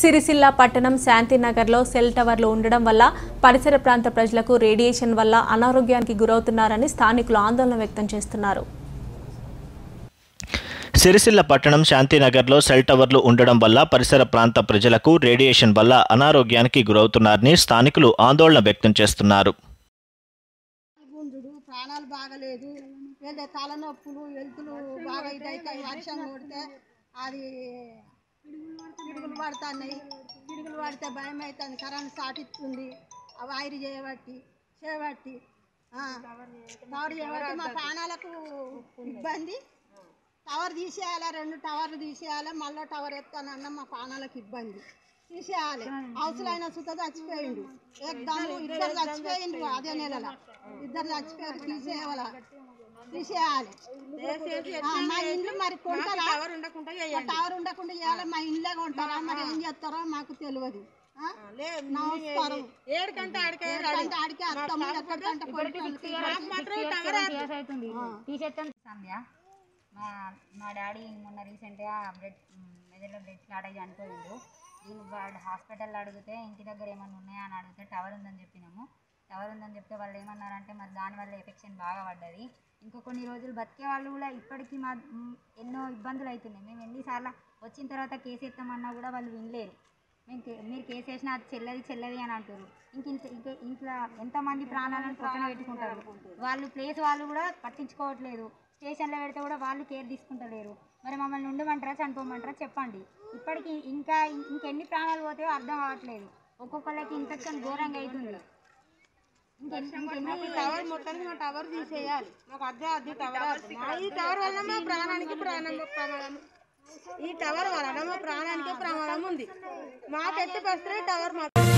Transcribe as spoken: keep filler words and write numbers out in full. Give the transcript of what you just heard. సిరిసిల్ల పట్టణం శాంతి నగర్లో సెల్ టవర్లు ఉండడం వల్ల పరిసర ప్రాంత ప్రజలకు రేడియేషన్ వల్ల అనారోగ్యానికి గురవుతున్నారని స్థానికులు ఆందోళన వ్యక్తం చేస్తున్నారు। సిరిసిల్ల పట్టణం శాంతి నగర్లో సెల్ టవర్లు ఉండడం వల్ల పరిసర ప్రాంత ప్రజలకు రేడియేషన్ వల్ల అనారోగ్యానికి గురవుతున్నారని స్థానికులు ఆందోళన వ్యక్తం చేస్తున్నారు। ప్రాణాలు బాగలేదు ఏంటంటే తలనొప్పులు ఎలుతులు బాగా ఇదైతాయి వర్షం కొడితే అది పిడుగులు పడుతున్నాయి పిడుగులు పడితే భయం అవుతుంది కరెంట్ షార్ట్ ఇస్తుంది ఆ వైర్ చేయబట్టి చేయబట్టి టవర్ చేయబట్టి మా ప్రాణాలకు ఇబ్బంది టవర్ తీసేయాలి రెండు టవర్లు తీసేయాలి మళ్ళీ టవర్ ఎత్తానన్న మా ప్రాణాలకు ఇబ్బంది తీసేయాలి అవసరమైన సుత చచ్చిపోయిండు ఏకదాము ఇద్దరు చచ్చిపోయిండు అదే నెలల ఇద్దరు చచ్చిపోయారు తీసేయాలి తీసేయాలి మా ఇండ్లు మరి కొంటారా టవర్ ఉండకుండా చేయాలి టవర్ ఉండకుండా చేయాలి మా ఇండ్లే కొంటారా మరి ఏం చేస్తారో మాకు తెలియదు। సంధ్య మా మా డాడీ మొన్న రీసెంట్గా బ్లడ్ మెదడులో బ్లడ్ క్లాటేజ్ అనిపోయిండు దీని వాడు హాస్పిటల్లో అడిగితే ఇంటి దగ్గర ఏమన్నా ఉన్నాయా అని అడిగితే టవర్ ఉందని చెప్పినాము టవర్ ఉందని చెప్తే వాళ్ళు ఏమన్నారంటే మరి దానివల్ల ఎఫెక్షన్ బాగా పడ్డది ఇంకో కొన్ని రోజులు బతికే వాళ్ళు కూడా ఇప్పటికీ మా ఎన్నో ఇబ్బందులు అవుతున్నాయి మేము ఎన్నిసార్లు వచ్చిన తర్వాత కేసు ఎత్తామన్నా కూడా వాళ్ళు వినలేరు మేము మీరు కేసు వేసినా అది చెల్లది చెల్లది అని అంటారు ఇంక ఇంత ఇంక ఇంట్లో ఎంతమంది ప్రాణాలను పక్కన పెట్టుకుంటారు వాళ్ళు ప్లేస్ వాళ్ళు కూడా పట్టించుకోవట్లేదు స్టేషన్లో పెడితే కూడా వాళ్ళు కేర్ తీసుకుంటలేరు మరి మమ్మల్ని ఉండమంటారా చనిపోమంటారా చెప్పండి ఇప్పటికి ఇంకా ఇంకెన్ని ప్రాణాలు పోతాయో అర్థం కావట్లేదు ఒక్కొక్కళ్ళకి ఇన్ఫెక్షన్ ఘోరంగా అవుతుంది టవర్ మొత్తానికి మా టవర్ తీసేయాలి మాకు అద్దె అద్దె టవర్ ఈ టవర్ వల్ల మా ప్రాణానికి ప్రాణం ప్రమాదం ఈ టవర్ వల్ల మా ప్రాణానికి ప్రమాదం ఉంది మాకు ఎట్టి పరిస్థితి టవర్